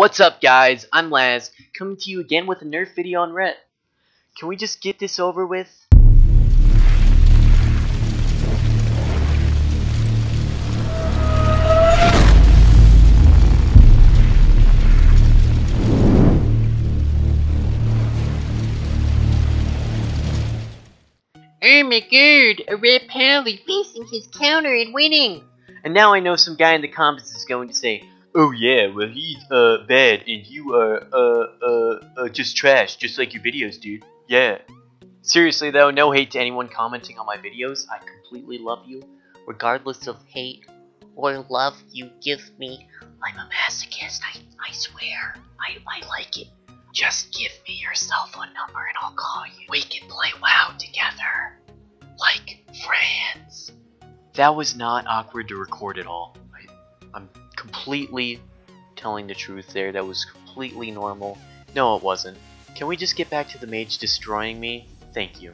What's up, guys? I'm Laz, coming to you again with a nerf video on Rhett. Can we just get this over with? Oh my god, a Rhett Pally facing his counter and winning! And now I know some guy in the comments is going to say, oh yeah, well he's, bad, and you are, just trash, just like your videos, dude. Yeah. Seriously though, no hate to anyone commenting on my videos. I completely love you. Regardless of hate or love you give me, I'm a masochist, I swear. I like it. Just give me your cell phone number and I'll call you. We can play WoW together. Like friends. That was not awkward to record at all. I'm completely telling the truth there. That was completely normal. No, it wasn't. Can we just get back to the mage destroying me? Thank you.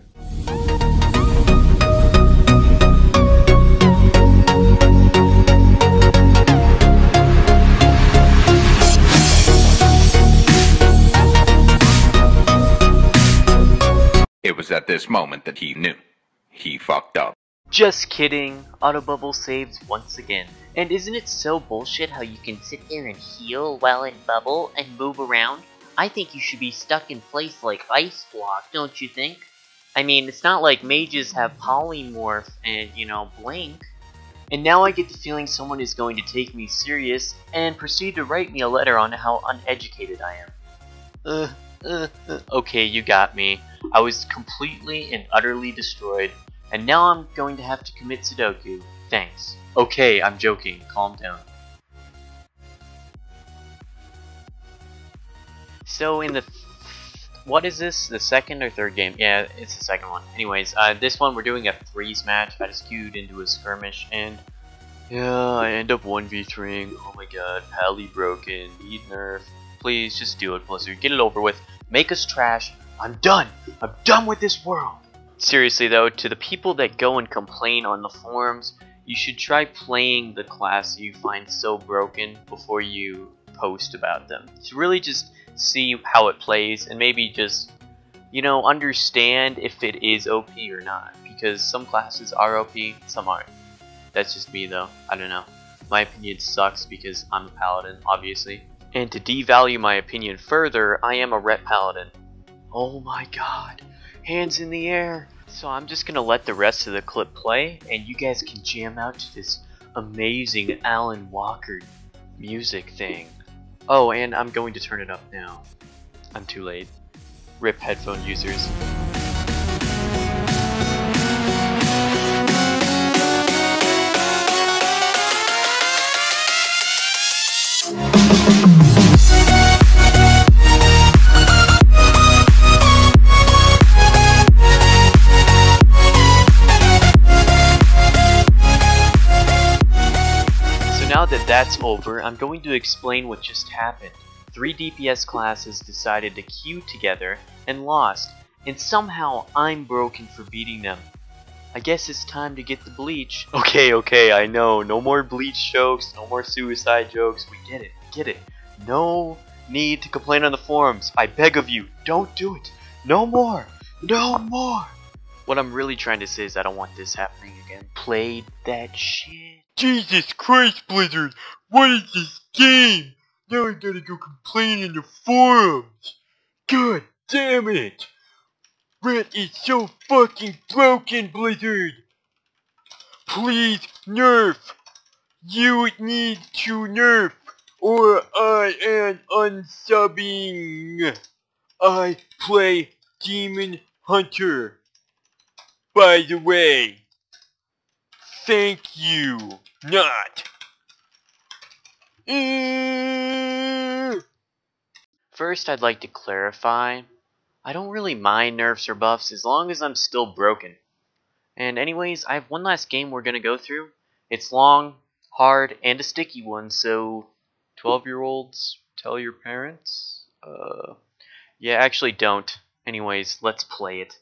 It was at this moment that he knew. He fucked up. Just kidding, Autobubble saves once again. And isn't it so bullshit how you can sit there and heal while in bubble and move around? I think you should be stuck in place like ice block, don't you think? I mean, it's not like mages have polymorph and, you know, blink. And now I get the feeling someone is going to take me serious and proceed to write me a letter on how uneducated I am. Okay, you got me. I was completely and utterly destroyed. And now I'm going to have to commit Sudoku. Thanks. Okay, I'm joking. Calm down. So in the... what is this? The second or third game? Yeah, it's the second one. Anyways, this one we're doing a threes match. I just queued into a skirmish and... yeah, I end up 1v3ing. Oh my god, Pally broken. Need nerf. Please, just do it, Blizzard. Get it over with. Make us trash. I'm done! I'm done with this world! Seriously though, to the people that go and complain on the forums, you should try playing the class you find so broken before you post about them. So really just see how it plays and maybe just, you know, understand if it is OP or not. Because some classes are OP, some aren't. That's just me though, I don't know. My opinion sucks because I'm a paladin, obviously. And to devalue my opinion further, I am a Rhett paladin. Oh my god. Hands in the air. So I'm just gonna let the rest of the clip play and you guys can jam out to this amazing Alan Walker music thing. Oh, and I'm going to turn it up now. I'm too late. RIP headphone users. Now that that's over, I'm going to explain what just happened. Three DPS classes decided to queue together and lost, and somehow I'm broken for beating them. I guess it's time to get the bleach. Okay, I know, no more bleach jokes, no more suicide jokes, we get it. No need to complain on the forums, I beg of you, don't do it. No more. What I'm really trying to say is I don't want this happening again. Play that shit. Jesus Christ, Blizzard! What is this game? Now I gotta go complain in the forums! God damn it! Rhett is so fucking broken, Blizzard! Please nerf! You need to nerf, or I am unsubbing! I play Demon Hunter. By the way, thank you. Not. First, I'd like to clarify. I don't really mind nerfs or buffs as long as I'm still broken. And anyways, I have one last game we're gonna go through. It's long, hard, and a sticky one, so 12-year-olds, tell your parents? Yeah, actually don't. Anyways, let's play it.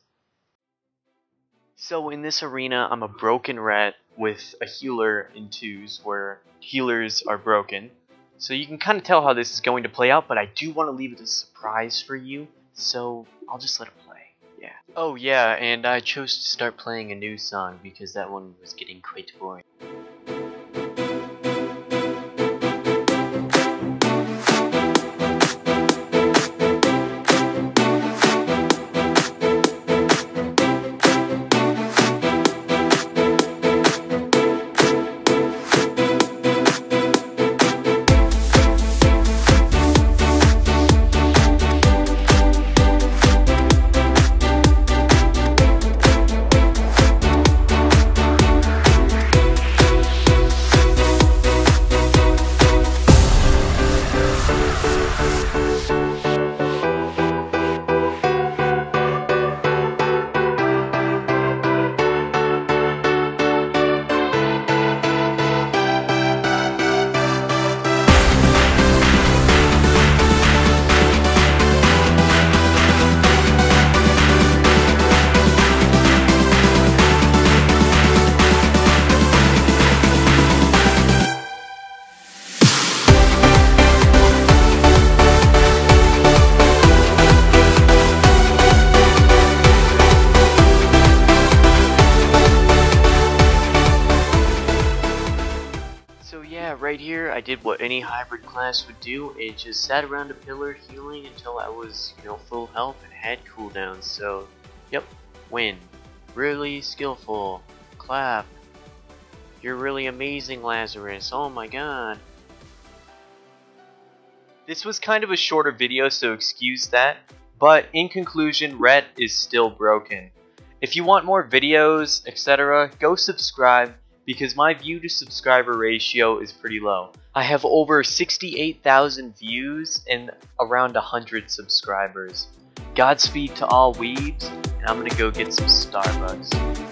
So in this arena, I'm a broken Rhett with a healer in twos where healers are broken. So you can kind of tell how this is going to play out, but I do want to leave it as a surprise for you, so I'll just let it play. Yeah. Oh yeah, and I chose to start playing a new song because that one was getting quite boring. Right here, I did what any hybrid class would do. It just sat around a pillar healing until I was, you know, full health and had cooldowns. So, yep, win. Really skillful. Clap. You're really amazing, Lazarus. Oh my god. This was kind of a shorter video, so excuse that. But in conclusion, Rhett is still broken. If you want more videos, etc., go subscribe, because my view to subscriber ratio is pretty low. I have over 68,000 views and around 100 subscribers. Godspeed to all weebs, and I'm gonna go get some Starbucks.